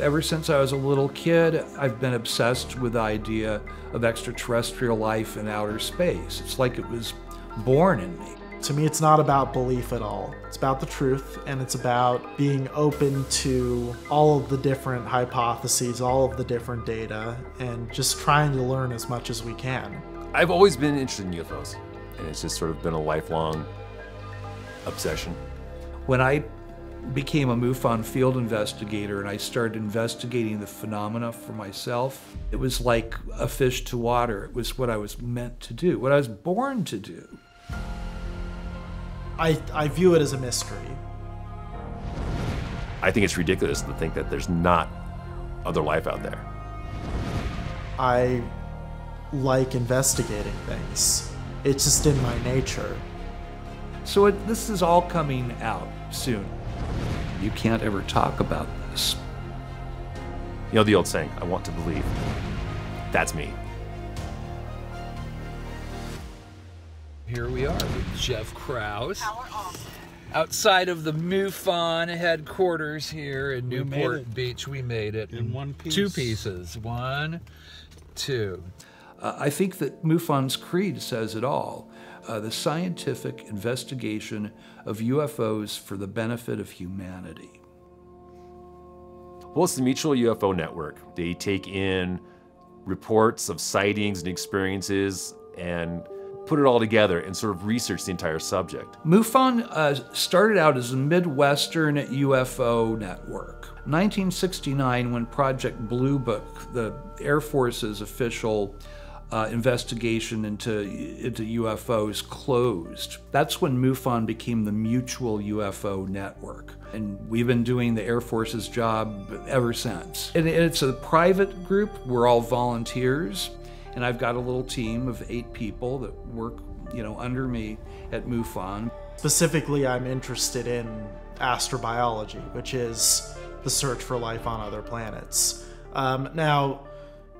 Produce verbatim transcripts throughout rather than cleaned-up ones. Ever since I was a little kid, I've been obsessed with the idea of extraterrestrial life in outer space. It's like it was born in me. To me, it's not about belief at all. It's about the truth, and it's about being open to all of the different hypotheses, all of the different data, and just trying to learn as much as we can. I've always been interested in U F Os, and it's just sort of been a lifelong obsession. When I became a MUFON field investigator and I started investigating the phenomena for myself, it was like a fish to water. It was what I was meant to do, what I was born to do. I, I view it as a mystery. I think it's ridiculous to think that there's not other life out there. I like investigating things. It's just in my nature. So it, this is all coming out soon. You can't ever talk about this. You know the old saying, I want to believe. That's me. Here we are with Jeff Krause. Power off. Outside of the MUFON headquarters here in Newport Beach. We made it. In one piece. Two pieces. One, two. Uh, I think that MUFON's creed says it all. Uh, the scientific investigation of U F Os for the benefit of humanity. Well, it's the Mutual U F O Network. They take in reports of sightings and experiences and put it all together and sort of research the entire subject. MUFON uh, started out as a Midwestern U F O network. nineteen sixty-nine, when Project Blue Book, the Air Force's official Uh, investigation into, into U F Os closed. That's when MUFON became the Mutual U F O Network. And we've been doing the Air Force's job ever since. And it's a private group. We're all volunteers. And I've got a little team of eight people that work, you know, under me at MUFON. Specifically, I'm interested in astrobiology, which is the search for life on other planets. Um, now,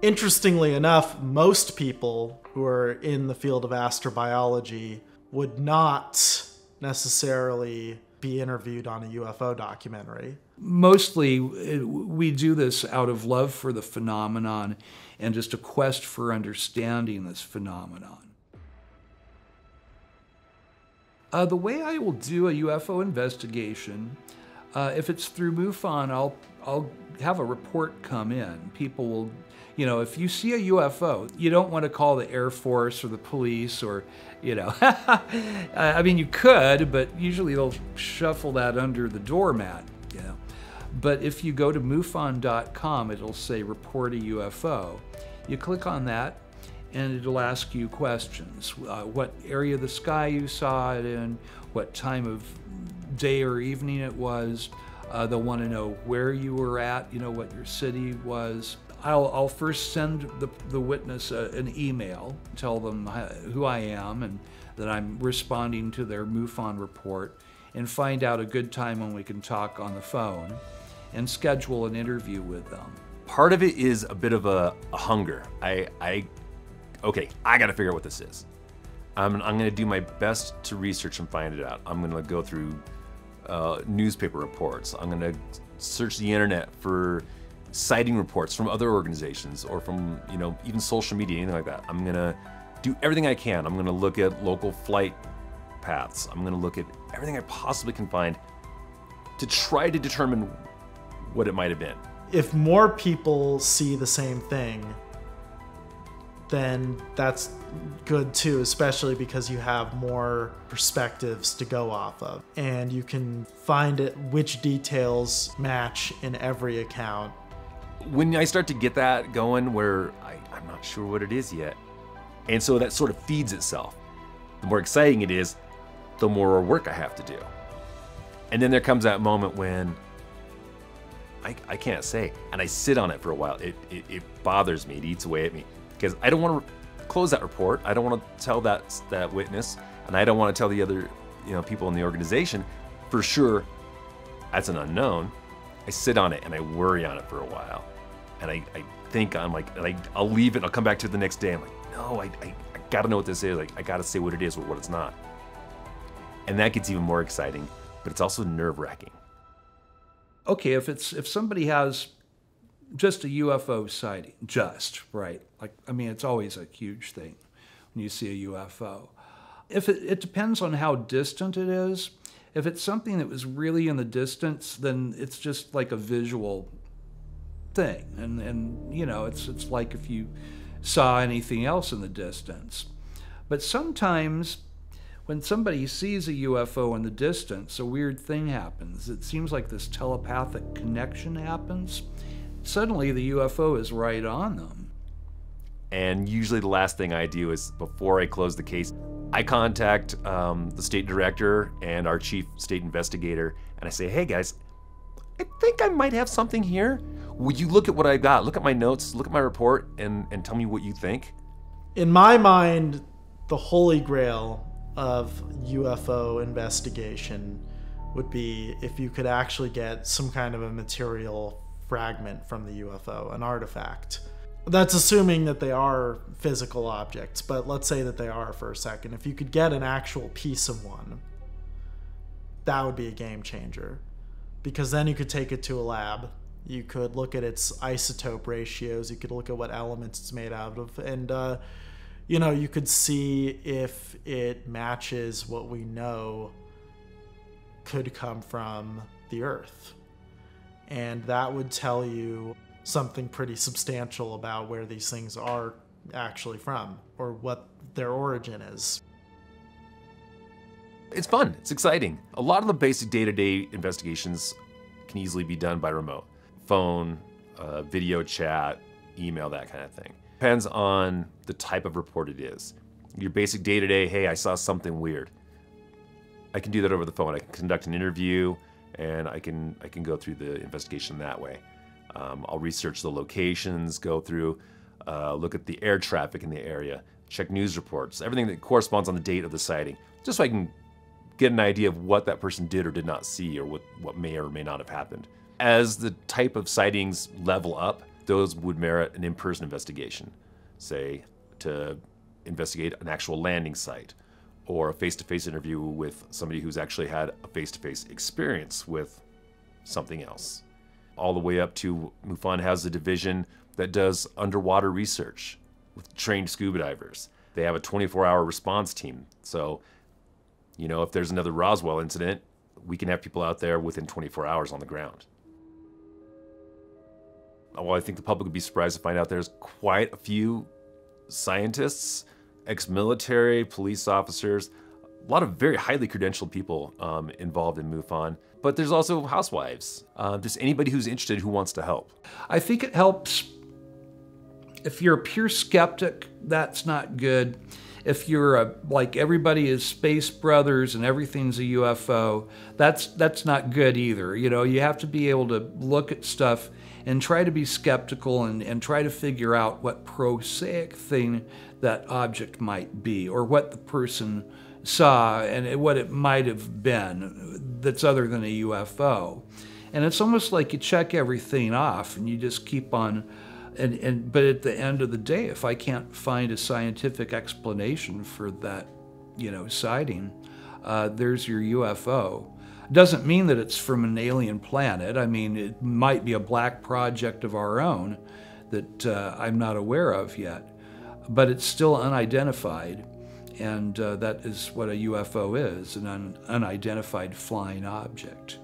Interestingly enough, most people who are in the field of astrobiology would not necessarily be interviewed on a U F O documentary. Mostly, we do this out of love for the phenomenon and just a quest for understanding this phenomenon. Uh, the way I will do a U F O investigation, uh, if it's through MUFON, I'll, I'll have a report come in. People will, you know, if you see a U F O, you don't want to call the Air Force or the police or, you know, I mean, you could, but usually they'll shuffle that under the doormat, you know. But if you go to MUFON dot com, it'll say report a U F O. You click on that and it'll ask you questions. Uh, what area of the sky you saw it in, what time of day or evening it was. Uh, they'll want to know where you were at, you know, what your city was. I'll, I'll first send the, the witness a, an email, tell them who I am and that I'm responding to their MUFON report, and find out a good time when we can talk on the phone and schedule an interview with them. Part of it is a bit of a, a hunger. I, I, okay, I gotta figure out what this is. I'm, I'm gonna do my best to research and find it out. I'm gonna go through uh, newspaper reports. I'm gonna search the internet for sighting reports from other organizations or from, you know, even social media, anything like that. I'm gonna do everything I can. I'm gonna look at local flight paths. I'm gonna look at everything I possibly can find to try to determine what it might have been. If more people see the same thing, then that's good too, especially because you have more perspectives to go off of. And you can find it which details match in every account. When I start to get that going where I, I'm not sure what it is yet. And so that sort of feeds itself. The more exciting it is, the more work I have to do. And then there comes that moment when I, I can't say, and I sit on it for a while. It, it, it bothers me, it eats away at me. Because I don't want to close that report. I don't want to tell that, that witness, and I don't want to tell the other, you know, people in the organization for sure that's an unknown. I sit on it and I worry on it for a while. And I, I think I'm like, I, I'll leave it, I'll come back to it the next day. I'm like, no, I, I, I gotta know what this is. Like, I gotta say what it is or what it's not. And that gets even more exciting, but it's also nerve-wracking. Okay, if it's if somebody has just a U F O sighting, just, right? Like, I mean, it's always a huge thing when you see a U F O. If it, it depends on how distant it is. If it's something that was really in the distance, then it's just like a visual thing. And, and you know, it's, it's like if you saw anything else in the distance. But sometimes when somebody sees a U F O in the distance, a weird thing happens. It seems like this telepathic connection happens. Suddenly the U F O is right on them. And usually the last thing I do is, before I close the case, I contact um, the state director and our chief state investigator, and I say, hey guys, I think I might have something here. Would you look at what I got? Look at my notes, look at my report, and, and tell me what you think. In my mind, the holy grail of U F O investigation would be if you could actually get some kind of a material fragment from the U F O, an artifact. That's assuming that they are physical objects, but let's say that they are for a second. If you could get an actual piece of one, that would be a game changer, because then you could take it to a lab. You could look at its isotope ratios. You could look at what elements it's made out of. And, uh, you know, you could see if it matches what we know could come from the Earth. And that would tell you something pretty substantial about where these things are actually from or what their origin is. It's fun, it's exciting. A lot of the basic day-to-day investigations can easily be done by remote. Phone, uh, video chat, email, that kind of thing. Depends on the type of report it is. Your basic day-to-day, hey, I saw something weird. I can do that over the phone. I can conduct an interview and I can, I can go through the investigation that way. Um, I'll research the locations, go through, uh, look at the air traffic in the area, check news reports, everything that corresponds on the date of the sighting, just so I can get an idea of what that person did or did not see, or what, what may or may not have happened. As the type of sightings level up, those would merit an in-person investigation, say, to investigate an actual landing site, or a face-to-face interview with somebody who's actually had a face-to-face experience with something else. All the way up to MUFON has a division that does underwater research with trained scuba divers. They have a twenty-four hour response team. So, you know, if there's another Roswell incident, we can have people out there within twenty-four hours on the ground. Well, I think the public would be surprised to find out there's quite a few scientists, ex-military, police officers, a lot of very highly credentialed people um, involved in MUFON, but there's also housewives, uh, just anybody who's interested who wants to help. I think it helps. If you're a pure skeptic, that's not good. If you're a, like everybody is space brothers and everything's a U F O, that's, that's not good either. You know, you have to be able to look at stuff and try to be skeptical and, and try to figure out what prosaic thing that object might be, or what the person saw and what it might have been that's other than a U F O. And it's almost like you check everything off and you just keep on, and, and but at the end of the day, if I can't find a scientific explanation for that, you know, sighting, uh, there's your U F O. Doesn't mean that it's from an alien planet. I mean, it might be a black project of our own that uh, I'm not aware of yet, but it's still unidentified. And uh, that is what a U F O is, an un unidentified flying object.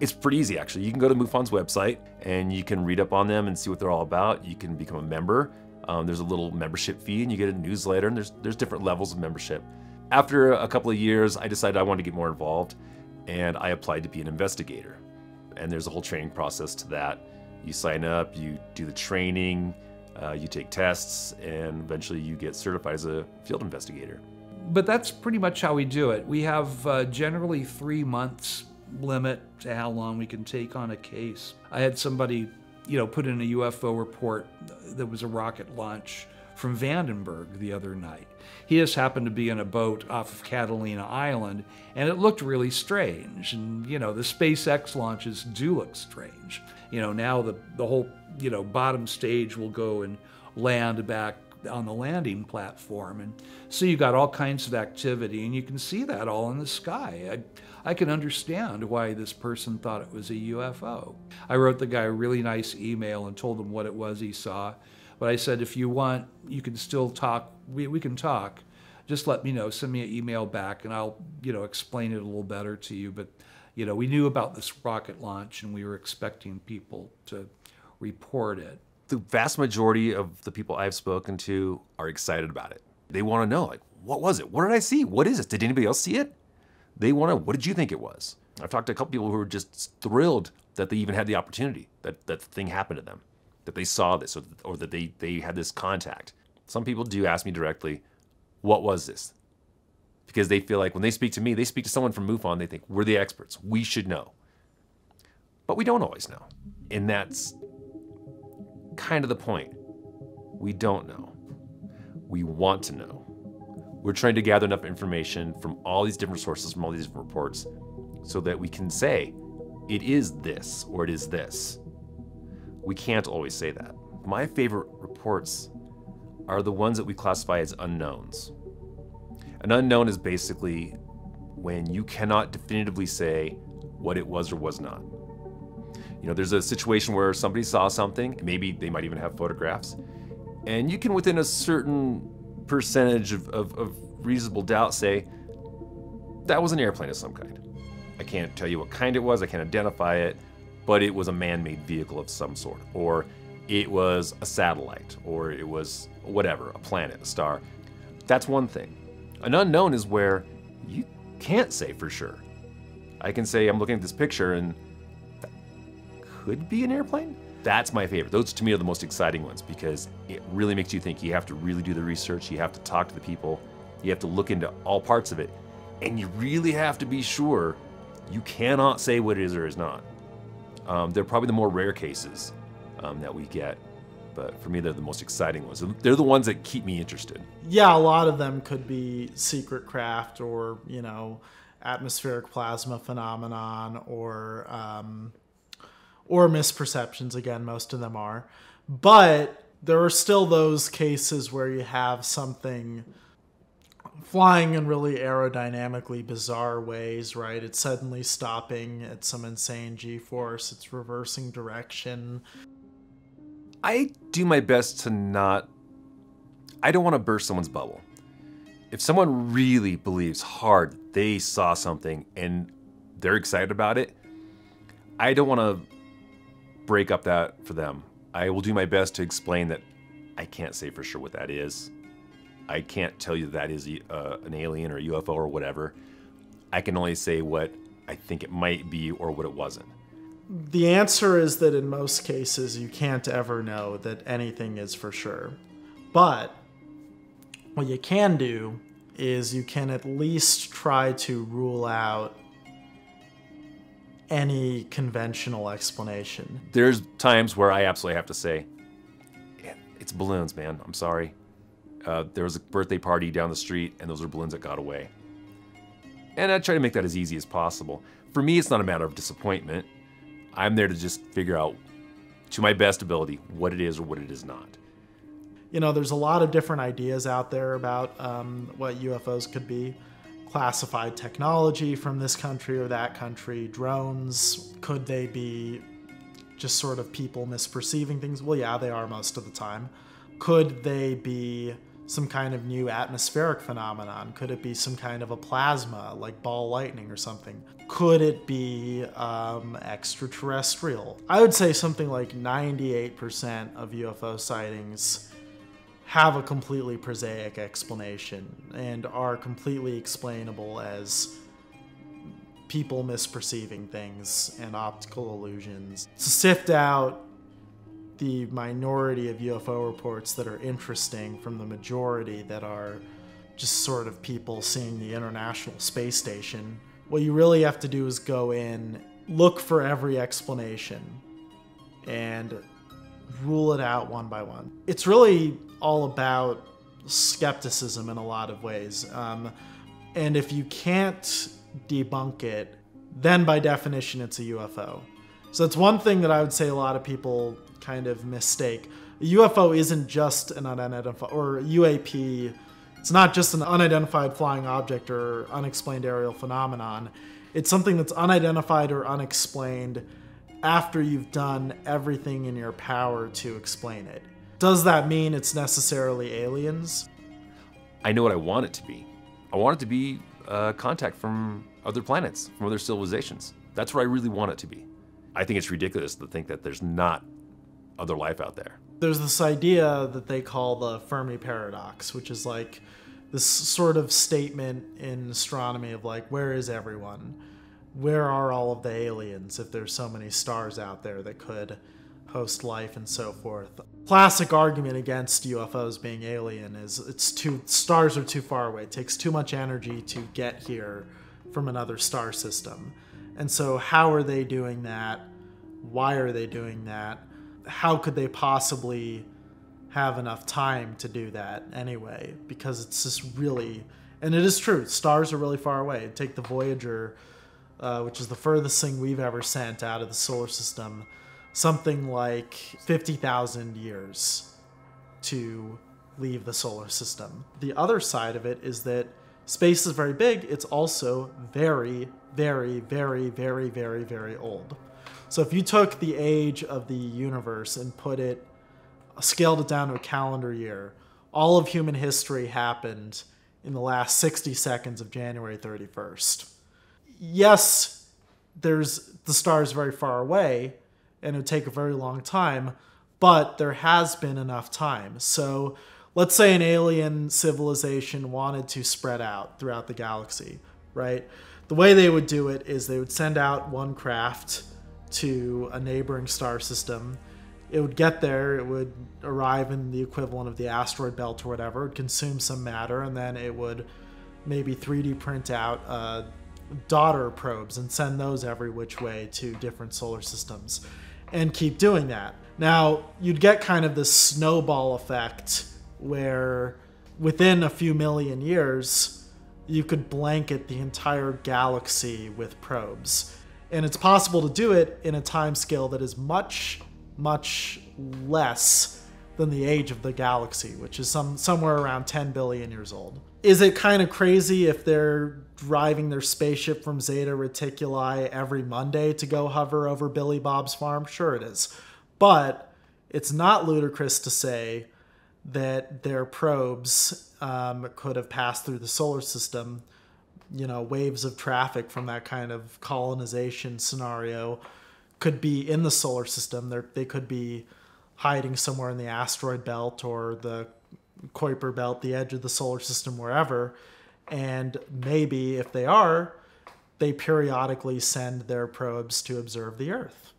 It's pretty easy, actually. You can go to MUFON's website and you can read up on them and see what they're all about. You can become a member. Um, there's a little membership fee and you get a newsletter, and there's, there's different levels of membership. After a couple of years, I decided I wanted to get more involved, and I applied to be an investigator. And there's a whole training process to that. You sign up, you do the training, Uh, you take tests, and eventually you get certified as a field investigator. But that's pretty much how we do it. We have uh, generally three months limit to how long we can take on a case. I had somebody, you know, put in a U F O report that was a rocket launch from Vandenberg the other night. He just happened to be in a boat off of Catalina Island, and it looked really strange. And, you know, the SpaceX launches do look strange. You know, now the, the whole, you know, bottom stage will go and land back on the landing platform. And so you got all kinds of activity, and you can see that all in the sky. I, I can understand why this person thought it was a U F O. I wrote the guy a really nice email and told him what it was he saw. But I said, if you want, you can still talk. We, we can talk. Just let me know. Send me an email back, and I'll, you know, explain it a little better to you. But, you know, we knew about this rocket launch, and we were expecting people to report it. The vast majority of the people I've spoken to are excited about it. They want to know, like, what was it? What did I see? What is it? Did anybody else see it? They want to, what did you think it was? I've talked to a couple people who were just thrilled that they even had the opportunity, that, that the thing happened to them, that they saw this, or, or that they, they had this contact. Some people do ask me directly, what was this? Because they feel like when they speak to me, they speak to someone from MUFON, they think, we're the experts, we should know. But we don't always know. And that's kind of the point. We don't know. We want to know. We're trying to gather enough information from all these different sources, from all these different reports, so that we can say, it is this, or it is this. We can't always say that. My favorite reports are the ones that we classify as unknowns. An unknown is basically when you cannot definitively say what it was or was not. You know, there's a situation where somebody saw something, maybe they might even have photographs, and you can, within a certain percentage of, of, of reasonable doubt, say, that was an airplane of some kind. I can't tell you what kind it was, I can't identify it, but it was a man-made vehicle of some sort, or it was a satellite, or it was whatever, a planet, a star. That's one thing. An unknown is where you can't say for sure. I can say, I'm looking at this picture, and that could be an airplane? That's my favorite. Those, to me, are the most exciting ones, because it really makes you think. You have to really do the research. You have to talk to the people. You have to look into all parts of it. And you really have to be sure. You cannot say what it is or is not. Um, they're probably the more rare cases um, that we get. But for me, they're the most exciting ones. They're the ones that keep me interested. Yeah, a lot of them could be secret craft, or, you know, atmospheric plasma phenomenon, or... Um... or misperceptions, again, most of them are. But there are still those cases where you have something flying in really aerodynamically bizarre ways, right? It's suddenly stopping at some insane G-force, it's reversing direction. I do my best to not, I don't want to burst someone's bubble. If someone really believes hard they saw something and they're excited about it, I don't want to break up that for them. I will do my best to explain that I can't say for sure what that is. I can't tell you that is uh, an alien or a U F O or whatever. I can only say what I think it might be or what it wasn't. The answer is that in most cases you can't ever know that anything is for sure. But what you can do is you can at least try to rule out any conventional explanation. There's times where I absolutely have to say, it's balloons, man, I'm sorry. Uh, there was a birthday party down the street and those were balloons that got away. And I try to make that as easy as possible. For me, it's not a matter of disappointment. I'm there to just figure out, to my best ability, what it is or what it is not. You know, there's a lot of different ideas out there about um, what U F Os could be. Classified technology from this country or that country, drones, could they be just sort of people misperceiving things? Well, yeah, they are most of the time. Could they be some kind of new atmospheric phenomenon? Could it be some kind of a plasma, like ball lightning or something? Could it be um, extraterrestrial? I would say something like ninety-eight percent of U F O sightings have a completely prosaic explanation and are completely explainable as people misperceiving things and optical illusions. To sift out the minority of U F O reports that are interesting from the majority that are just sort of people seeing the International Space Station, what you really have to do is go in, look for every explanation, and rule it out one by one. It's really all about skepticism in a lot of ways. Um, and if you can't debunk it, then by definition it's a U F O. So it's one thing that I would say a lot of people kind of mistake. A U F O isn't just an unidentified, or U A P, it's not just an unidentified flying object or unexplained aerial phenomenon. It's something that's unidentified or unexplained after you've done everything in your power to explain it. Does that mean it's necessarily aliens? I know what I want it to be. I want it to be uh, contact from other planets, from other civilizations. That's what I really want it to be. I think it's ridiculous to think that there's not other life out there. There's this idea that they call the Fermi paradox, which is like this sort of statement in astronomy of like, where is everyone? Where are all of the aliens if there's so many stars out there that could host life and so forth? Classic argument against U F Os being alien is it's too, stars are too far away. It takes too much energy to get here from another star system. And so how are they doing that? Why are they doing that? How could they possibly have enough time to do that anyway? Because it's just really, and it is true, stars are really far away. Take the Voyager, uh, which is the furthest thing we've ever sent out of the solar system, something like fifty thousand years to leave the solar system. The other side of it is that space is very big. It's also very, very, very, very, very, very old. So if you took the age of the universe and put it, scaled it down to a calendar year, all of human history happened in the last sixty seconds of January thirty-first. Yes, there's the stars very far away, and it would take a very long time, but there has been enough time. So let's say an alien civilization wanted to spread out throughout the galaxy, right? The way they would do it is they would send out one craft to a neighboring star system. It would get there, it would arrive in the equivalent of the asteroid belt or whatever, it would consume some matter, and then it would maybe three D print out uh, daughter probes and send those every which way to different solar systems. And keep doing that. Now, you'd get kind of this snowball effect where within a few million years, you could blanket the entire galaxy with probes. And it's possible to do it in a time scale that is much, much less than the age of the galaxy, which is some somewhere around ten billion years old. Is it kind of crazy if they're driving their spaceship from Zeta Reticuli every Monday to go hover over Billy Bob's farm? Sure it is. But it's not ludicrous to say that their probes um, could have passed through the solar system, you know, waves of traffic from that kind of colonization scenario could be in the solar system. They're, they could be hiding somewhere in the asteroid belt or the Kuiper belt, the edge of the solar system, wherever. And maybe if they are, they periodically send their probes to observe the Earth.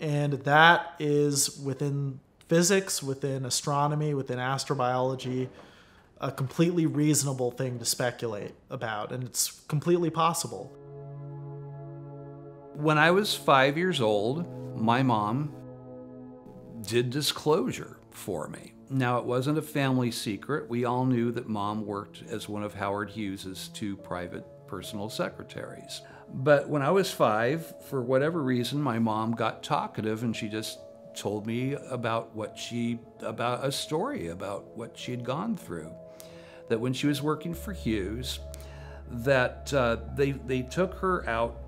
And that is within physics, within astronomy, within astrobiology, a completely reasonable thing to speculate about. And it's completely possible. When I was five years old, my mom did disclosure for me. Now, it wasn't a family secret. We all knew that Mom worked as one of Howard Hughes's two private personal secretaries. But when I was five, for whatever reason, my mom got talkative and she just told me about what she, about a story about what she had gone through. That when she was working for Hughes, that uh, they, they took her out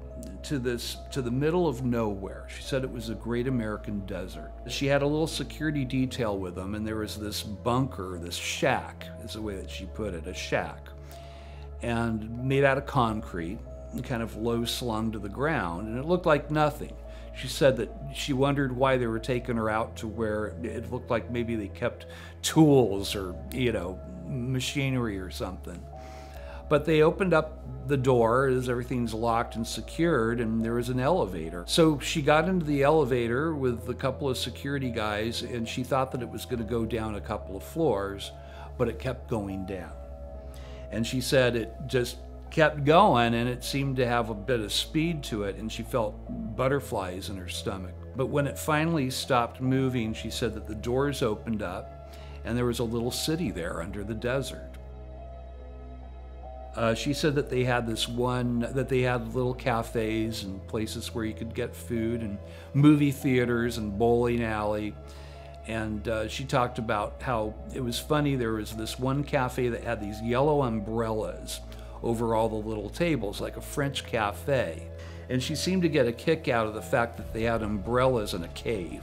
to this, to the middle of nowhere. She said it was a great American desert. She had a little security detail with them, and there was this bunker, this shack, is the way that she put it, a shack, and made out of concrete, and kind of low slung to the ground, and it looked like nothing. She said that she wondered why they were taking her out to where it looked like maybe they kept tools or, you know, machinery or something. But they opened up the door as everything's locked and secured, and there was an elevator. So she got into the elevator with a couple of security guys, and she thought that it was going to go down a couple of floors, but it kept going down. And she said it just kept going, and it seemed to have a bit of speed to it, and she felt butterflies in her stomach. But when it finally stopped moving, she said that the doors opened up, and there was a little city there under the desert. Uh, she said that they had this one, that they had little cafes and places where you could get food and movie theaters and bowling alley. And uh, she talked about how it was funny. There was this one cafe that had these yellow umbrellas over all the little tables, like a French cafe. And she seemed to get a kick out of the fact that they had umbrellas in a cave.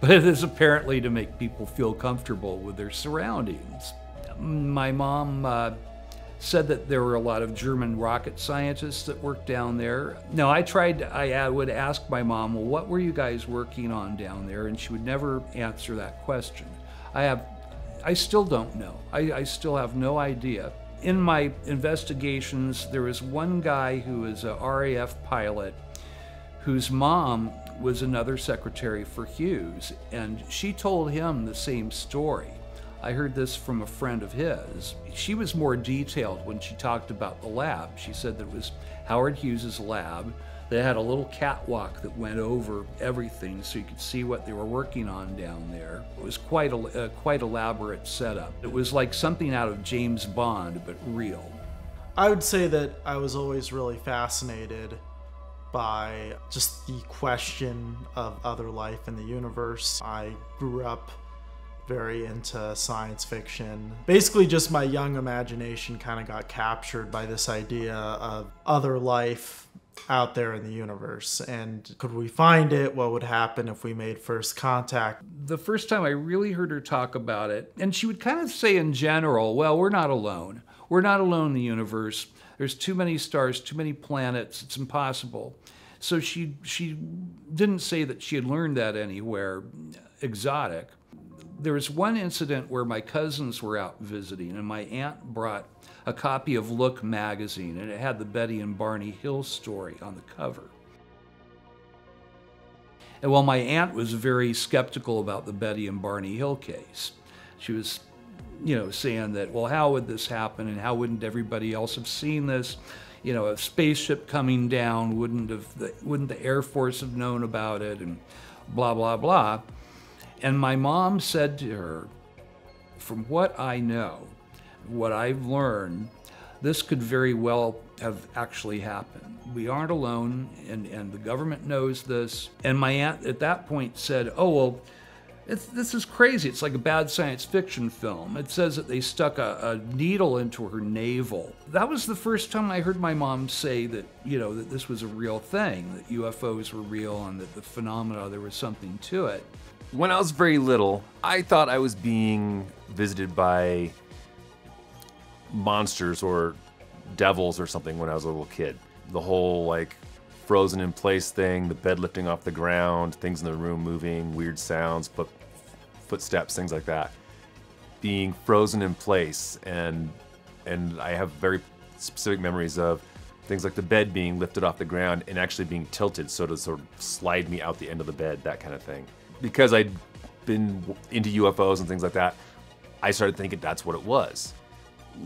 But it is apparently to make people feel comfortable with their surroundings. My mom uh, said that there were a lot of German rocket scientists that worked down there. Now, I tried, I would ask my mom, well, what were you guys working on down there? And she would never answer that question. I have, I still don't know. I, I still have no idea. In my investigations, there was one guy who is a R A F pilot whose mom was another secretary for Hughes, and she told him the same story. I heard this from a friend of his. She was more detailed when she talked about the lab. She said that it was Howard Hughes's lab. They had a little catwalk that went over everything so you could see what they were working on down there. It was quite a uh, quite elaborate setup. It was like something out of James Bond, but real. I would say that I was always really fascinated by just the question of other life in the universe. I grew up very into science fiction. Basically just my young imagination kind of got captured by this idea of other life out there in the universe. And could we find it? What would happen if we made first contact? The first time I really heard her talk about it, and she would kind of say in general, well, we're not alone. We're not alone in the universe. There's too many stars, too many planets. It's impossible. So she, she didn't say that she had learned that anywhere exotic. There was one incident where my cousins were out visiting, and my aunt brought a copy of Look magazine, and it had the Betty and Barney Hill story on the cover. And while my aunt was very skeptical about the Betty and Barney Hill case, she was, you know, saying that, well, how would this happen, and how wouldn't everybody else have seen this? You know, a spaceship coming down, wouldn't have the, wouldn't the Air Force have known about it, and blah, blah, blah. And my mom said to her, from what I know, what I've learned, this could very well have actually happened. We aren't alone, and, and the government knows this. And my aunt at that point said, oh, well, it's, this is crazy. It's like a bad science fiction film. It says that they stuck a, a needle into her navel. That was the first time I heard my mom say that, you know, that this was a real thing, that U F Os were real and that the phenomena, there was something to it. When I was very little, I thought I was being visited by monsters or devils or something when I was a little kid. The whole like frozen in place thing, the bed lifting off the ground, things in the room moving, weird sounds, foot, footsteps, things like that. Being frozen in place, and, and I have very specific memories of things like the bed being lifted off the ground and actually being tilted so to sort of slide me out the end of the bed, that kind of thing. Because I'd been into U F Os and things like that, I started thinking that's what it was.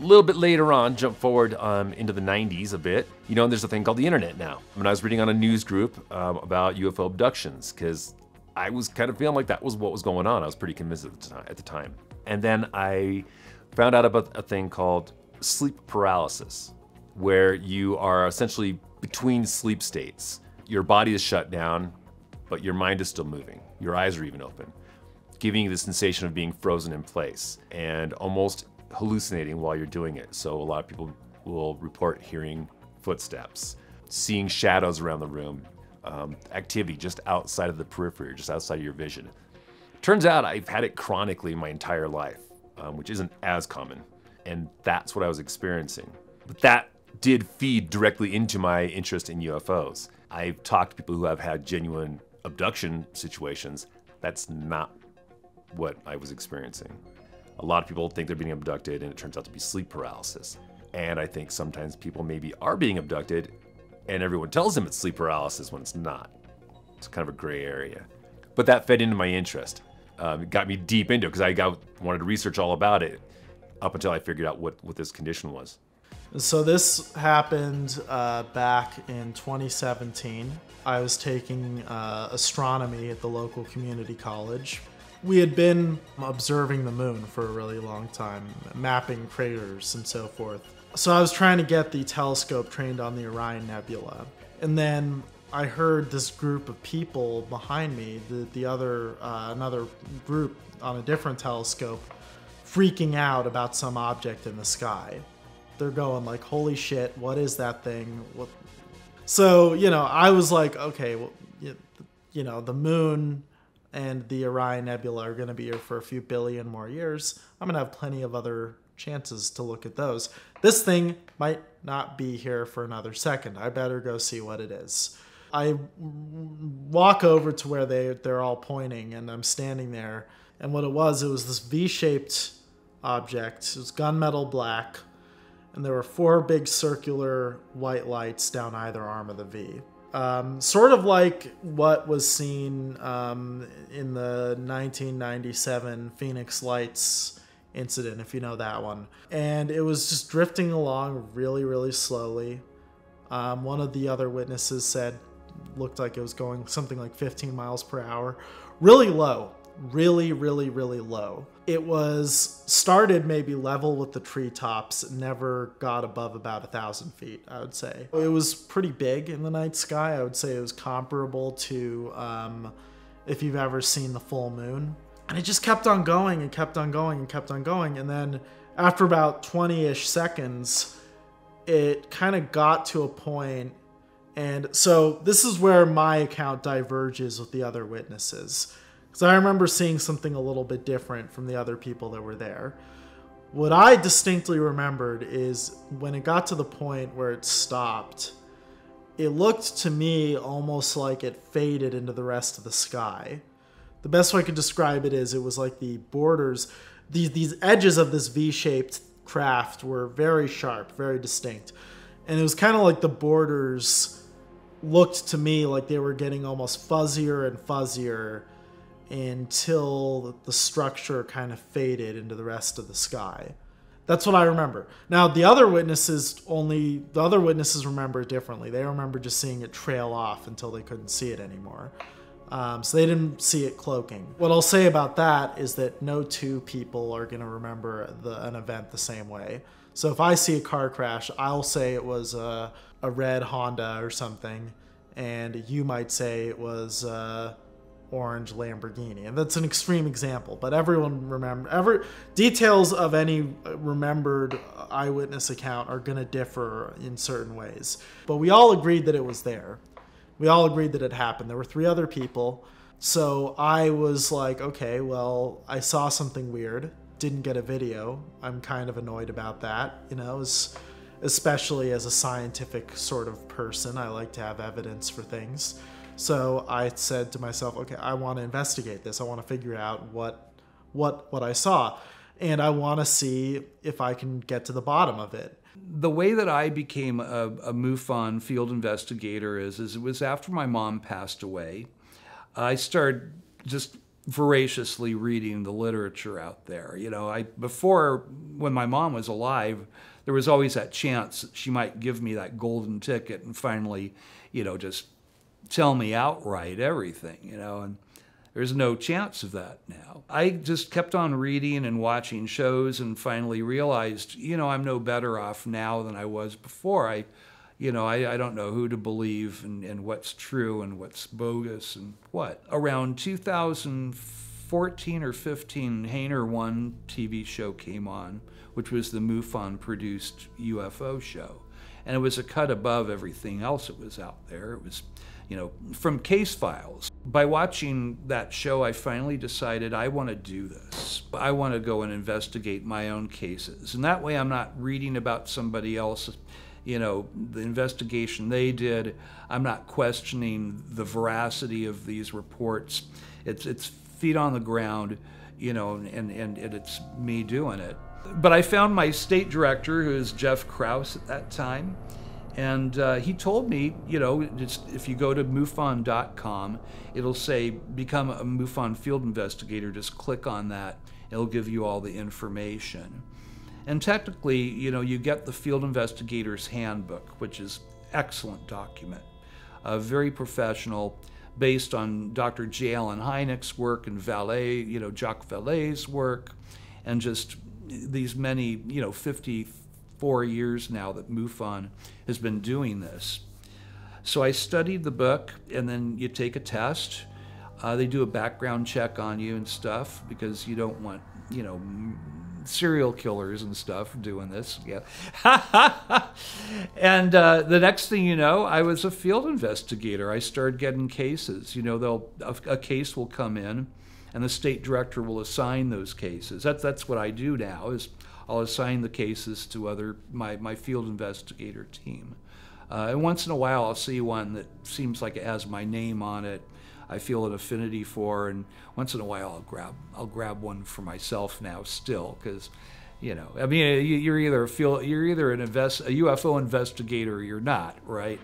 A little bit later on, jump forward um, into the nineties a bit, you know, and there's a thing called the internet now. I mean, I was reading on a news group um, about U F O abductions, because I was kind of feeling like that was what was going on. I was pretty convinced at the time. And then I found out about a thing called sleep paralysis, where you are essentially between sleep states. Your body is shut down, but your mind is still moving. Your eyes are even open, giving you the sensation of being frozen in place and almost hallucinating while you're doing it. So a lot of people will report hearing footsteps, seeing shadows around the room, um, activity just outside of the periphery, just outside of your vision. Turns out I've had it chronically my entire life, um, which isn't as common. And that's what I was experiencing. But that did feed directly into my interest in U F Os. I've talked to people who have had genuine abduction situations. That's not what I was experiencing. A lot of people think they're being abducted and it turns out to be sleep paralysis. And I think sometimes people maybe are being abducted and everyone tells them it's sleep paralysis when it's not. It's kind of a gray area. But that fed into my interest. Um, it got me deep into it because I got, wanted to research all about it up until I figured out what, what this condition was. So this happened uh, back in twenty seventeen. I was taking uh, astronomy at the local community college. We had been observing the moon for a really long time, mapping craters and so forth. So I was trying to get the telescope trained on the Orion Nebula. And then I heard this group of people behind me, the, the other, uh, another group on a different telescope, freaking out about some object in the sky. they're going like, holy shit, what is that thing? What? So, you know, I was like, okay, well, you know, the moon and the Orion Nebula are going to be here for a few billion more years. I'm going to have plenty of other chances to look at those. This thing might not be here for another second. I better go see what it is. I walk over to where they, they're all pointing, and I'm standing there. And what it was, it was this V-shaped object. It was gunmetal black, and there were four big circular white lights down either arm of the V. Um, sort of like what was seen um, in the nineteen ninety-seven Phoenix Lights incident, if you know that one. And it was just drifting along really, really slowly. Um, one of the other witnesses said looked like it was going something like fifteen miles per hour. Really low. Really, really, really low. It was started maybe level with the treetops, never got above about a thousand feet, I would say. It was pretty big in the night sky. I would say it was comparable to um, if you've ever seen the full moon. And it just kept on going and kept on going and kept on going. And then after about twenty-ish seconds, it kind of got to a point. And so this is where my account diverges with the other witnesses. So I remember seeing something a little bit different from the other people that were there. What I distinctly remembered is when it got to the point where it stopped, it looked to me almost like it faded into the rest of the sky. The best way I could describe it is it was like the borders, these, these edges of this V-shaped craft were very sharp, very distinct. And it was kind of like the borders looked to me like they were getting almost fuzzier and fuzzier until the structure kind of faded into the rest of the sky. That's what I remember. Now, the other witnesses only, the other witnesses remember it differently. They remember just seeing it trail off until they couldn't see it anymore. Um, so they didn't see it cloaking. What I'll say about that is that no two people are going to remember the, an event the same way. So if I see a car crash, I'll say it was a, a red Honda or something, and you might say it was uh orange Lamborghini, and that's an extreme example, but everyone remember every details of any remembered eyewitness account are going to differ in certain ways. But we all agreed that it was there. We all agreed that it happened. There were three other people. So I was like, okay, well, I saw something weird, didn't get a video. I'm kind of annoyed about that, you know, as, especially as a scientific sort of person. I like to have evidence for things. So I said to myself, okay, I want to investigate this. I want to figure out what, what, what I saw, and I want to see if I can get to the bottom of it. The way that I became a, a MUFON field investigator is, is it was after my mom passed away. I started just voraciously reading the literature out there. You know, I before when my mom was alive, there was always that chance that she might give me that golden ticket and finally, you know, just tell me outright everything, you know, and there's no chance of that now. I just kept on reading and watching shows and finally realized, you know, I'm no better off now than I was before. I, you know, I, I don't know who to believe and, and what's true and what's bogus and what. Around two thousand fourteen or fifteen, Hainer One T V show came on, which was the MUFON-produced U F O show. And it was a cut above everything else that was out there. It was, you know, from case files. By watching that show, I finally decided I want to do this. I want to go and investigate my own cases. And that way I'm not reading about somebody else, you know, the investigation they did. I'm not questioning the veracity of these reports. It's, it's feet on the ground, you know, and, and, and it's me doing it. But I found my state director, who is Jeff Krause at that time, and uh, he told me, you know, just, if you go to MUFON dot com, it'll say become a MUFON field investigator. Just click on that. It'll give you all the information. And technically, you know, you get the Field Investigator's Handbook, which is an excellent document, uh, very professional, based on Doctor J. Allen Hynek's work and Vallée, you know, Jacques Vallée's work, and just these many, you know, fifty-four years now that MUFON has been doing this. So I studied the book, and then you take a test. Uh, they do a background check on you and stuff because you don't want, you know, serial killers and stuff doing this. Yeah. And uh, the next thing you know, I was a field investigator. I started getting cases. You know, they'll a, a case will come in, and the state director will assign those cases. That's that's what I do now. Is I'll assign the cases to other my my field investigator team. Uh, and once in a while, I'll see one that seems like it has my name on it. I feel an affinity for, and once in a while I'll grab I'll grab one for myself now still, because, you know, I mean, you're either a field, you're either an invest a U F O investigator or you're not, right?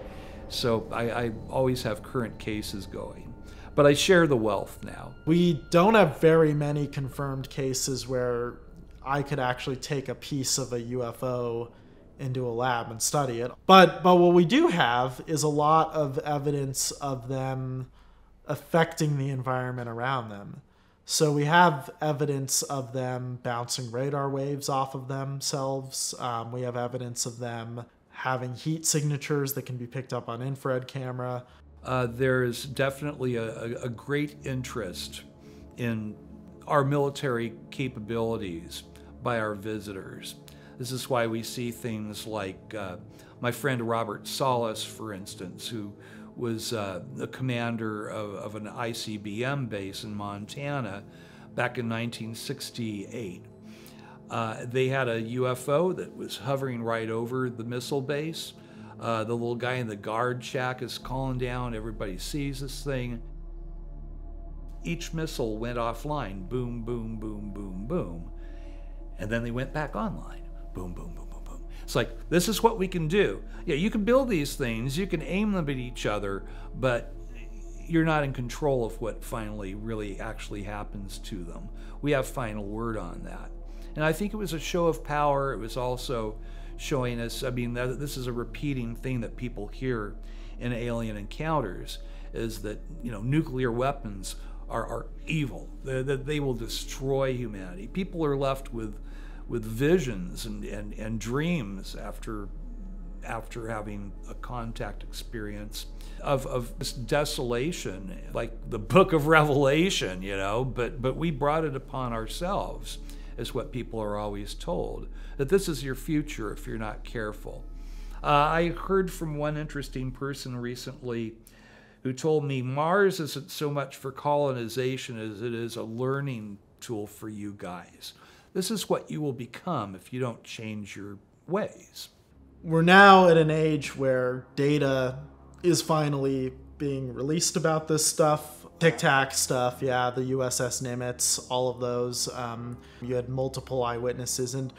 So I, I always have current cases going, but I share the wealth now. We don't have very many confirmed cases where I could actually take a piece of a U F O into a lab and study it, but but what we do have is a lot of evidence of them affecting the environment around them. So we have evidence of them bouncing radar waves off of themselves. Um, we have evidence of them having heat signatures that can be picked up on infrared camera. Uh, there is definitely a, a great interest in our military capabilities by our visitors. This is why we see things like uh, my friend Robert Salas, for instance, who was uh, the commander of, of an I C B M base in Montana back in nineteen sixty-eight. Uh, they had a U F O that was hovering right over the missile base. Uh, the little guy in the guard shack is calling down, everybody sees this thing. Each missile went offline, boom, boom, boom, boom, boom. And then they went back online, boom, boom, boom. It's like, this is what we can do. Yeah, you can build these things, you can aim them at each other, but you're not in control of what finally really actually happens to them. We have final word on that. And I think it was a show of power. It was also showing us, I mean, this is a repeating thing that people hear in alien encounters, is that, you know, nuclear weapons are, are evil, that they will destroy humanity. People are left with with visions and, and, and dreams after after having a contact experience of, of this desolation, like the book of Revelation, you know, but, but we brought it upon ourselves, is what people are always told, that this is your future if you're not careful. Uh, I heard from one interesting person recently who told me Mars isn't so much for colonization as it is a learning tool for you guys. This is what you will become if you don't change your ways. We're now at an age where data is finally being released about this stuff. Tic-Tac stuff, yeah, the U S S Nimitz, all of those. Um, you had multiple eyewitnesses, and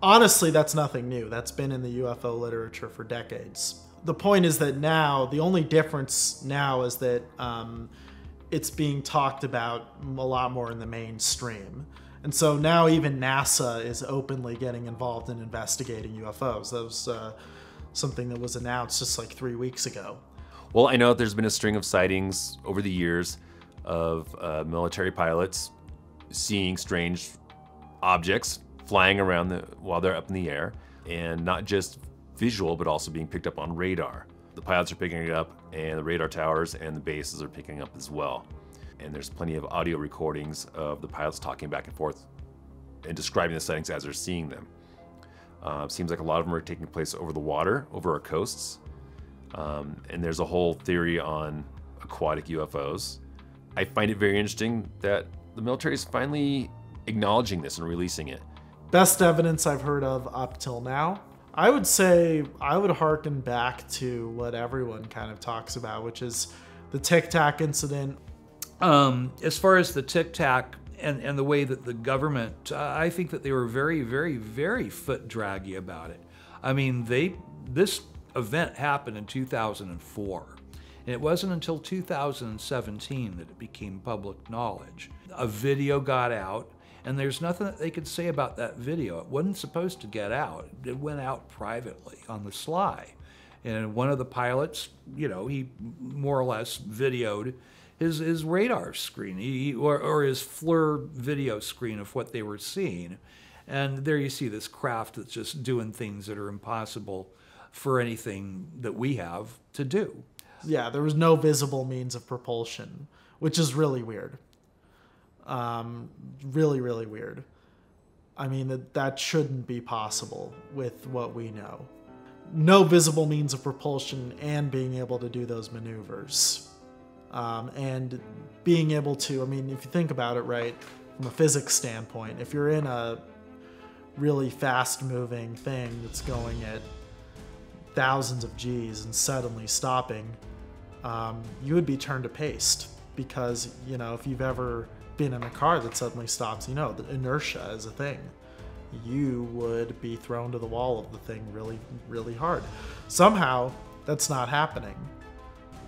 honestly, that's nothing new. That's been in the U F O literature for decades. The point is that now, the only difference now is that um, it's being talked about a lot more in the mainstream. And so now even NASA is openly getting involved in investigating U F Os. That was uh, something that was announced just like three weeks ago. Well, I know that there's been a string of sightings over the years of uh, military pilots seeing strange objects flying around the, while they're up in the air, and not just visual, but also being picked up on radar. The pilots are picking it up, and the radar towers and the bases are picking up as well. And there's plenty of audio recordings of the pilots talking back and forth and describing the sightings as they're seeing them. Uh, seems like a lot of them are taking place over the water, over our coasts. Um, and there's a whole theory on aquatic U F Os. I find it very interesting that the military is finally acknowledging this and releasing it. Best evidence I've heard of up till now. I would say I would hearken back to what everyone kind of talks about, which is the Tic-Tac incident. Um, as far as the Tic-Tac and, and the way that the government, uh, I think that they were very, very, very foot-draggy about it. I mean, they this event happened in two thousand four, and it wasn't until two thousand seventeen that it became public knowledge. A video got out, and there's nothing that they could say about that video. It wasn't supposed to get out. It went out privately on the sly. And one of the pilots, you know, he more or less videoed His, his radar screen, he, or, or his FLIR video screen of what they were seeing. And there you see this craft that's just doing things that are impossible for anything that we have to do. Yeah, there was no visible means of propulsion, which is really weird. Um, really, really weird. I mean, that, that shouldn't be possible with what we know. No visible means of propulsion and being able to do those maneuvers. Um, and being able to, I mean, if you think about it, right, from a physics standpoint, if you're in a really fast-moving thing that's going at thousands of G's and suddenly stopping, um, you would be turned to paste. Because, you know, if you've ever been in a car that suddenly stops, you know, the inertia is a thing. You would be thrown to the wall of the thing really, really hard. Somehow, that's not happening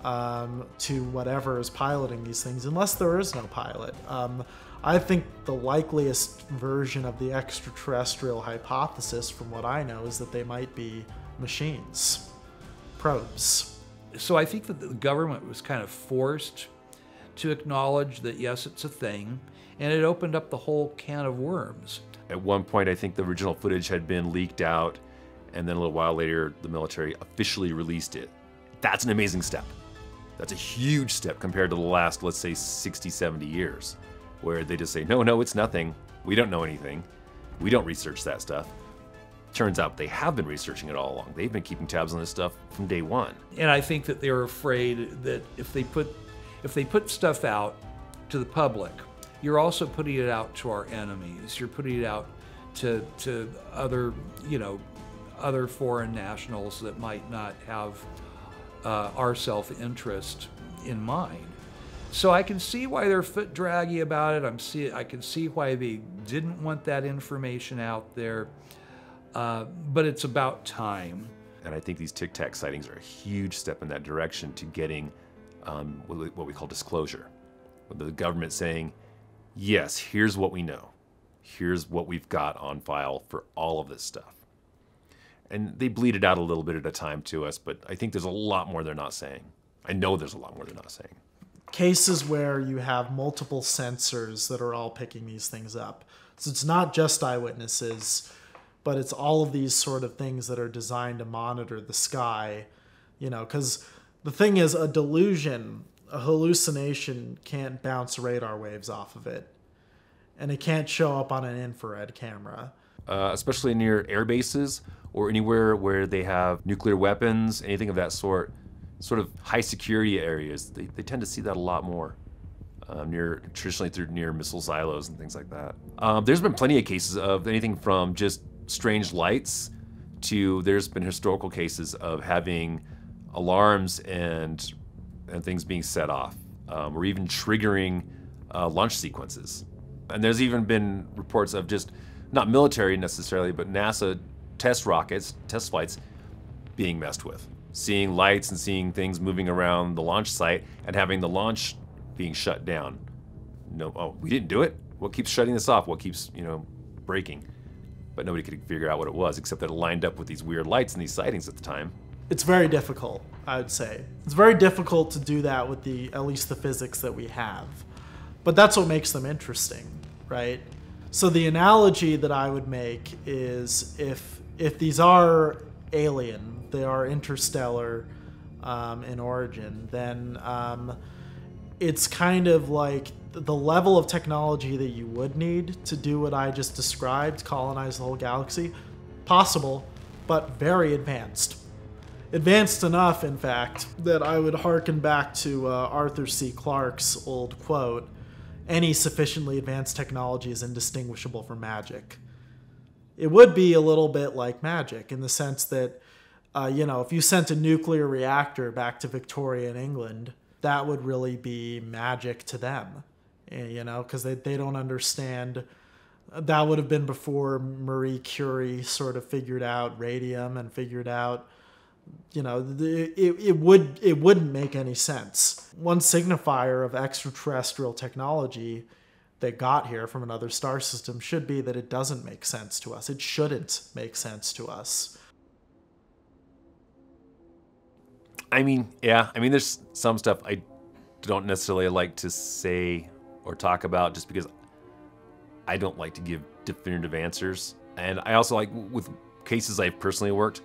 um, to whatever is piloting these things, unless there is no pilot. Um, I think the likeliest version of the extraterrestrial hypothesis, from what I know, is that they might be machines, probes. So I think that the government was kind of forced to acknowledge that, yes, it's a thing, and it opened up the whole can of worms. At one point, I think the original footage had been leaked out, and then a little while later, the military officially released it. That's an amazing step. That's a huge step compared to the last, let's say, sixty, seventy years, where they just say, no, no, it's nothing. We don't know anything. We don't research that stuff. Turns out they have been researching it all along. They've been keeping tabs on this stuff from day one. And I think that they were afraid that if they put If they put stuff out to the public, you're also putting it out to our enemies. You're putting it out to, to other, you know, other foreign nationals that might not have uh, our self-interest in mind. So I can see why they're foot draggy about it. I'm see, I can see why they didn't want that information out there, uh, but it's about time. And I think these Tic-Tac sightings are a huge step in that direction to getting Um, what we call disclosure. The government saying, yes, here's what we know. Here's what we've got on file for all of this stuff. And they bleed it out a little bit at a time to us, but I think there's a lot more they're not saying. I know there's a lot more they're not saying. Cases where you have multiple sensors that are all picking these things up. So it's not just eyewitnesses, but it's all of these sort of things that are designed to monitor the sky, you know, because the thing is, a delusion, a hallucination can't bounce radar waves off of it. And it can't show up on an infrared camera. Uh, especially near air bases or anywhere where they have nuclear weapons, anything of that sort, sort of high security areas, they, they tend to see that a lot more. Um, near, traditionally through near missile silos and things like that. Um, there's been plenty of cases of anything from just strange lights to there's been historical cases of having alarms and and things being set off, um, or even triggering uh, launch sequences. And there's even been reports of just, not military necessarily, but NASA test rockets, test flights, being messed with. Seeing lights and seeing things moving around the launch site and having the launch being shut down. No, oh, we didn't do it? What keeps shutting this off? What keeps, you know, breaking? But nobody could figure out what it was, except that it lined up with these weird lights and these sightings at the time. It's very difficult, I would say. It's very difficult to do that with the, at least the physics that we have. But that's what makes them interesting, right? So the analogy that I would make is if, if these are alien, they are interstellar um, in origin, then um, it's kind of like the level of technology that you would need to do what I just described, colonize the whole galaxy, possible, but very advanced. Advanced enough, in fact, that I would hearken back to uh, Arthur C. Clarke's old quote, "Any sufficiently advanced technology is indistinguishable from magic." It would be a little bit like magic in the sense that, uh, you know, if you sent a nuclear reactor back to Victorian England, that would really be magic to them, you know, because they, they don't understand. That would have been before Marie Curie sort of figured out radium and figured out, you know, it, it, would, it wouldn't make any sense. One signifier of extraterrestrial technology that got here from another star system should be that it doesn't make sense to us. It shouldn't make sense to us. I mean, yeah, I mean, there's some stuff I don't necessarily like to say or talk about just because I don't like to give definitive answers. And I also like, with cases I've personally worked,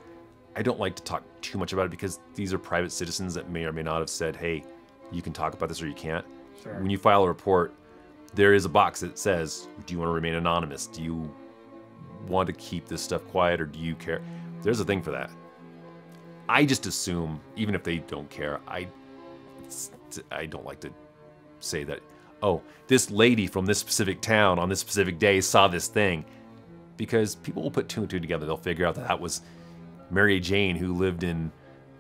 I don't like to talk too much about it because these are private citizens that may or may not have said, hey, you can talk about this or you can't. Sure. When you file a report, there is a box that says, do you want to remain anonymous? Do you want to keep this stuff quiet, or do you care? There's a thing for that. I just assume, even if they don't care, I, it's, I don't like to say that, oh, this lady from this specific town on this specific day saw this thing, because people will put two and two together. They'll figure out that that was Mary Jane who lived in,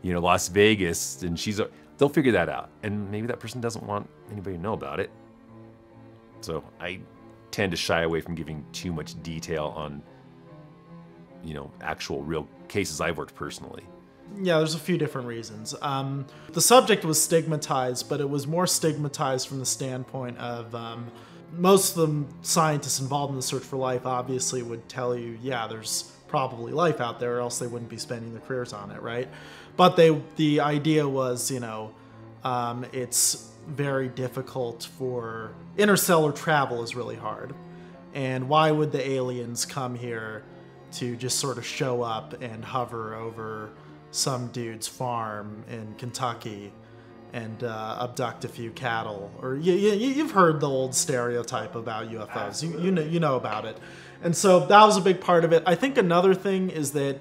you know, Las Vegas, and she's, a, they'll figure that out. And maybe that person doesn't want anybody to know about it. So I tend to shy away from giving too much detail on, you know, actual real cases I've worked personally. Yeah, there's a few different reasons. Um, the subject was stigmatized, but it was more stigmatized from the standpoint of um, most of the scientists involved in the search for life obviously would tell you, yeah, there's probably life out there, or else they wouldn't be spending their careers on it, right? But they, the idea was, you know, um, it's very difficult for interstellar travel is really hard. And why would the aliens come here to just sort of show up and hover over some dude's farm in Kentucky and uh, abduct a few cattle? Or you, you, you've heard the old stereotype about U F Os. You, you know, you know about it. And so that was a big part of it. I think another thing is that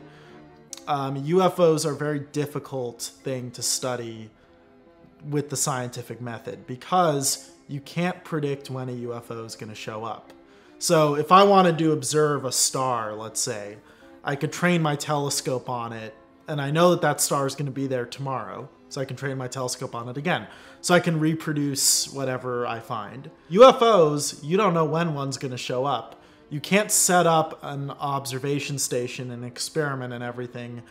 um, U F Os are a very difficult thing to study with the scientific method, because you can't predict when a U F O is going to show up. So if I wanted to observe a star, let's say, I could train my telescope on it, and I know that that star is going to be there tomorrow, so I can train my telescope on it again. So I can reproduce whatever I find. U F Os, you don't know when one's going to show up. You can't set up an observation station and experiment and everything,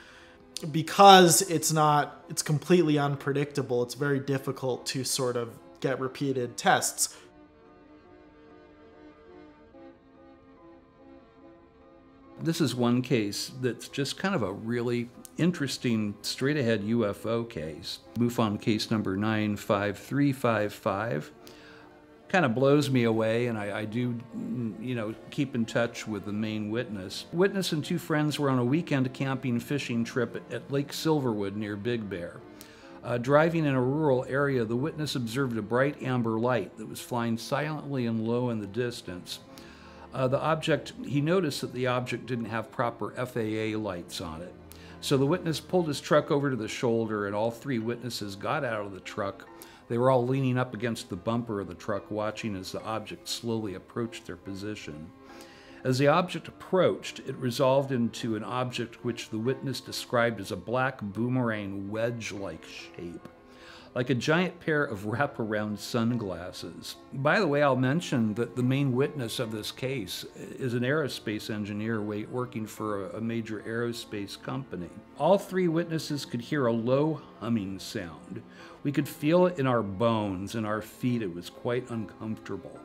because it's not, it's completely unpredictable. It's very difficult to sort of get repeated tests. This is one case that's just kind of a really interesting straight-ahead U F O case. MUFON case number nine five three five five. Kind of blows me away, and I, I do, you know, keep in touch with the main witness. Witness and two friends were on a weekend camping fishing trip at, at Lake Silverwood near Big Bear. Uh, driving in a rural area, the witness observed a bright amber light that was flying silently and low in the distance. Uh, the object, he noticed that the object didn't have proper F A A lights on it. So the witness pulled his truck over to the shoulder, and all three witnesses got out of the truck. They were all leaning up against the bumper of the truck, watching as the object slowly approached their position. As the object approached, it resolved into an object which the witness described as a black boomerang wedge-like shape, like a giant pair of wraparound sunglasses. By the way, I'll mention that the main witness of this case is an aerospace engineer working for a major aerospace company. All three witnesses could hear a low humming sound. We could feel it in our bones and our feet. It was quite uncomfortable.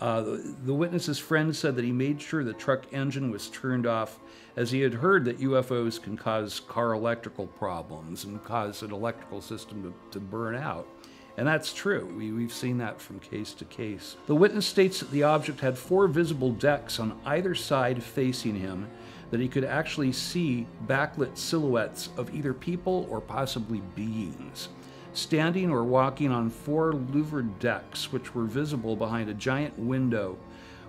Uh, the, the witness's friend said that he made sure the truck engine was turned off, as he had heard that U F Os can cause car electrical problems and cause an electrical system to, to burn out. And that's true. We, we've seen that from case to case. The witness states that the object had four visible decks on either side facing him, that he could actually see backlit silhouettes of either people or possibly beings standing or walking on four louvered decks, which were visible behind a giant window,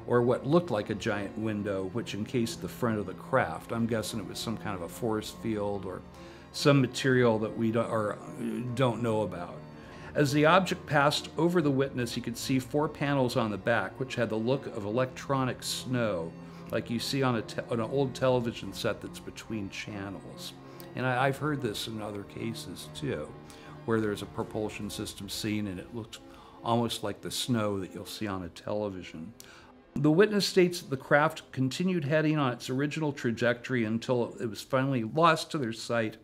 or what looked like a giant window, which encased the front of the craft. I'm guessing it was some kind of a force field or some material that we don't, or don't know about. As the object passed over the witness, he could see four panels on the back, which had the look of electronic snow, like you see on, a te on an old television set that's between channels. And I, I've heard this in other cases too, where there's a propulsion system seen and it looks almost like the snow that you'll see on a television. The witness states that the craft continued heading on its original trajectory until it was finally lost to their sight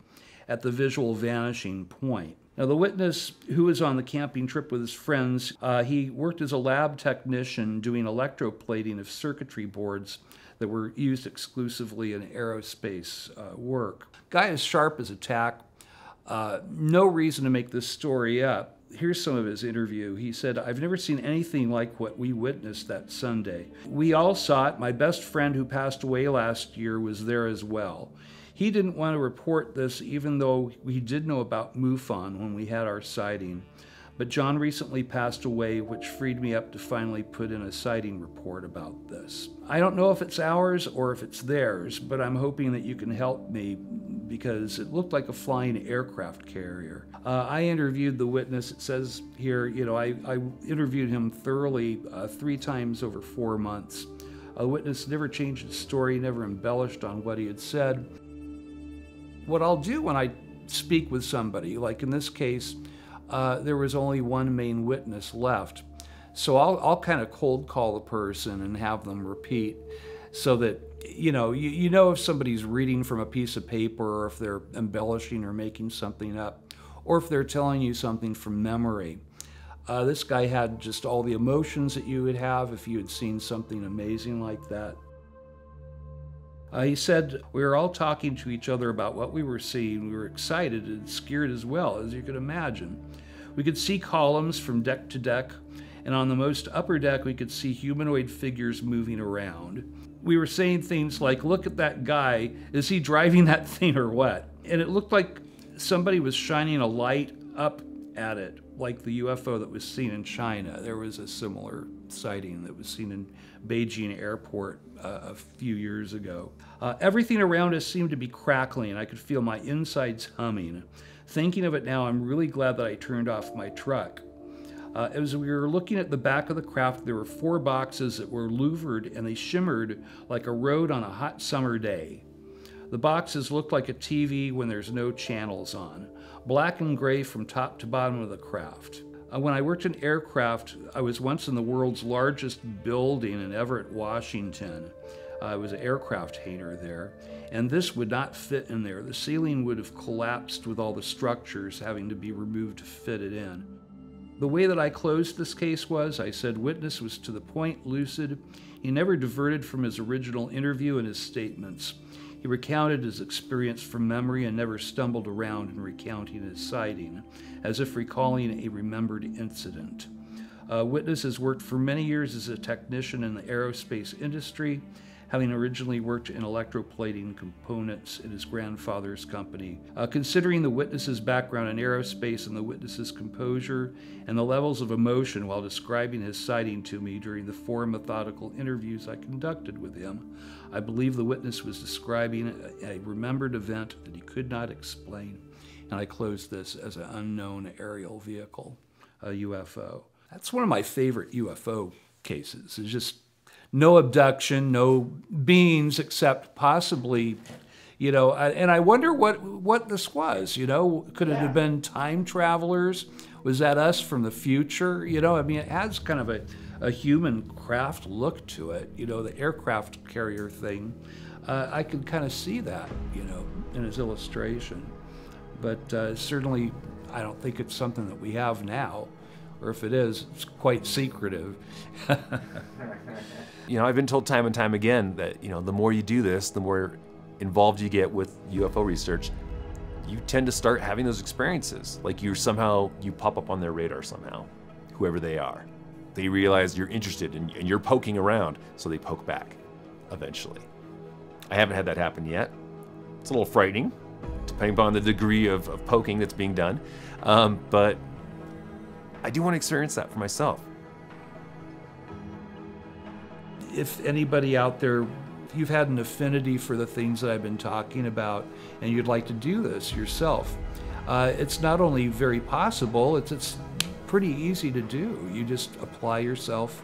at the visual vanishing point. Now the witness, who was on the camping trip with his friends, uh, he worked as a lab technician doing electroplating of circuitry boards that were used exclusively in aerospace uh, work. Guy is sharp as a tack. Uh, no reason to make this story up. Here's some of his interview. He said, "I've never seen anything like what we witnessed that Sunday. We all saw it. My best friend who passed away last year was there as well. He didn't want to report this, even though we did know about MUFON when we had our sighting. But John recently passed away, which freed me up to finally put in a sighting report about this. I don't know if it's ours or if it's theirs, but I'm hoping that you can help me because it looked like a flying aircraft carrier. Uh, I interviewed the witness. It says here, you know, I, I interviewed him thoroughly uh, three times over four months. A witness never changed his story, never embellished on what he had said. What I'll do when I speak with somebody, like in this case, uh, there was only one main witness left. So I'll, I'll kind of cold call the person and have them repeat so that, you know, you, you know if somebody's reading from a piece of paper or if they're embellishing or making something up or if they're telling you something from memory. Uh, this guy had just all the emotions that you would have if you had seen something amazing like that. Uh, he said, we were all talking to each other about what we were seeing. We were excited and scared as well, as you could imagine. We could see columns from deck to deck, and on the most upper deck, we could see humanoid figures moving around. We were saying things like, look at that guy. Is he driving that thing or what? And it looked like somebody was shining a light up at it, like the U F O that was seen in China. There was a similar sighting that was seen in Beijing Airport uh, a few years ago. Uh, everything around us seemed to be crackling. I could feel my insides humming. Thinking of it now, I'm really glad that I turned off my truck. Uh, as we were looking at the back of the craft, there were four boxes that were louvered and they shimmered like a road on a hot summer day. The boxes looked like a T V when there's no channels on. Black and gray from top to bottom of the craft. Uh, when I worked in aircraft, I was once in the world's largest building in Everett, Washington. Uh, I was an aircraft hangar there, and this would not fit in there. The ceiling would have collapsed with all the structures having to be removed to fit it in. The way that I closed this case was, I said, witness was to the point, lucid. He never diverted from his original interview and his statements. He recounted his experience from memory and never stumbled around in recounting his sighting, as if recalling a remembered incident. Uh, witness has worked for many years as a technician in the aerospace industry, having originally worked in electroplating components in his grandfather's company. Uh, considering the witness's background in aerospace and the witness's composure and the levels of emotion while describing his sighting to me during the four methodical interviews I conducted with him, I believe the witness was describing a, a remembered event that he could not explain, and I closed this as an unknown aerial vehicle, a U F O. That's one of my favorite U F O cases. It's just no abduction, no beings except possibly, you know, and I wonder what, what this was, you know? Could it yeah. have been time travelers? Was that us from the future? You know, I mean, it has kind of a, a human craft look to it, you know, the aircraft carrier thing. Uh, I could kind of see that, you know, in his illustration. But uh, certainly, I don't think it's something that we have now. Or if it is, it's quite secretive. You know, I've been told time and time again that, you know, the more you do this, the more involved you get with U F O research, you tend to start having those experiences. Like you're somehow, you pop up on their radar somehow, whoever they are. They realize you're interested and, and you're poking around, so they poke back eventually. I haven't had that happen yet. It's a little frightening, depending upon the degree of, of poking that's being done, um, but I do want to experience that for myself. If anybody out there, you've had an affinity for the things that I've been talking about and you'd like to do this yourself, uh, it's not only very possible, it's, it's pretty easy to do. You just apply yourself,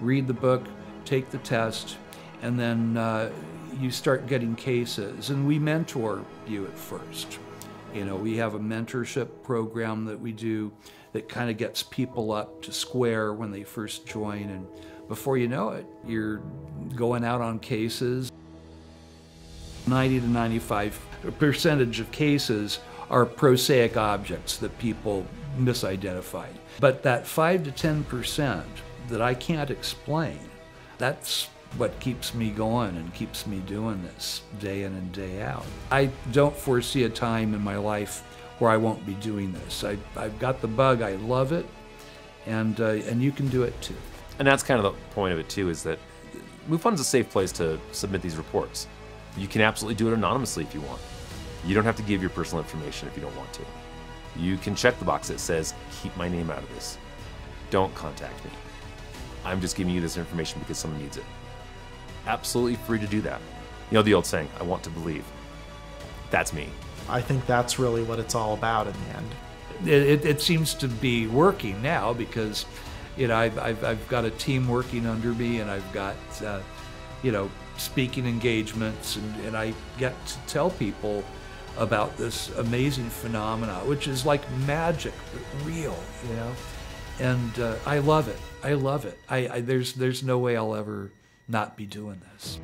read the book, take the test, and then uh, you start getting cases. And we mentor you at first. You know, we have a mentorship program that we do that kind of gets people up to square when they first join, and before you know it, you're going out on cases. ninety to ninety-five percentage of cases are prosaic objects that people misidentified. But that five to ten percent that I can't explain, that's what keeps me going and keeps me doing this day in and day out. I don't foresee a time in my life where I won't be doing this. I, I've got the bug, I love it, and, uh, and you can do it too. And that's kind of the point of it too, is that MUFON's a safe place to submit these reports. You can absolutely do it anonymously if you want. You don't have to give your personal information if you don't want to. You can check the box that says, keep my name out of this. Don't contact me. I'm just giving you this information because someone needs it. Absolutely free to do that. You know the old saying, I want to believe. That's me. I think that's really what it's all about in the end. It, it, it seems to be working now because, you know, I've, I've, I've got a team working under me, and I've got, uh, you know, speaking engagements, and, and I get to tell people about this amazing phenomena, which is like magic, but real, you know? And uh, I love it. I love it. I, I, there's, there's no way I'll ever not be doing this.